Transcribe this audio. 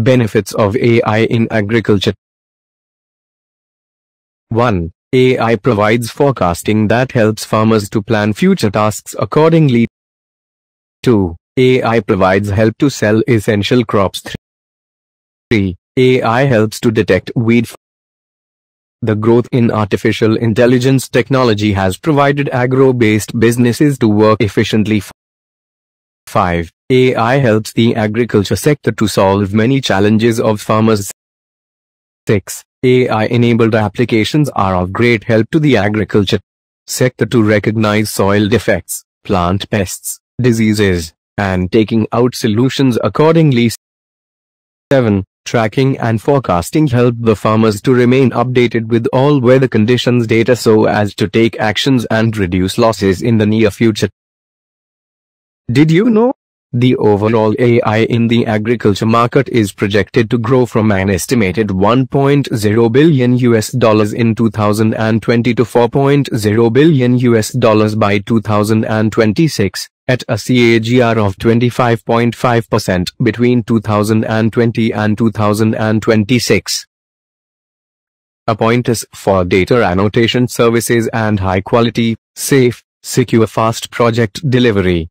Benefits of AI in agriculture. 1. AI provides forecasting that helps farmers to plan future tasks accordingly. 2. AI provides help to sell essential crops. 3. AI helps to detect weed. The growth in artificial intelligence technology has provided agro-based businesses to work efficiently. 5. AI helps the agriculture sector to solve many challenges of farmers. 6. AI-enabled applications are of great help to the agriculture sector to recognize soil defects, plant pests, diseases, and taking out solutions accordingly. 7. Tracking and forecasting help the farmers to remain updated with all weather conditions data so as to take actions and reduce losses in the near future. Did you know? The overall AI in the agriculture market is projected to grow from an estimated $1.0 billion in 2020 to $4.0 billion by 2026, at a CAGR of 25.5% between 2020 and 2026. Appoint us for data annotation services and high quality, safe, secure fast project delivery.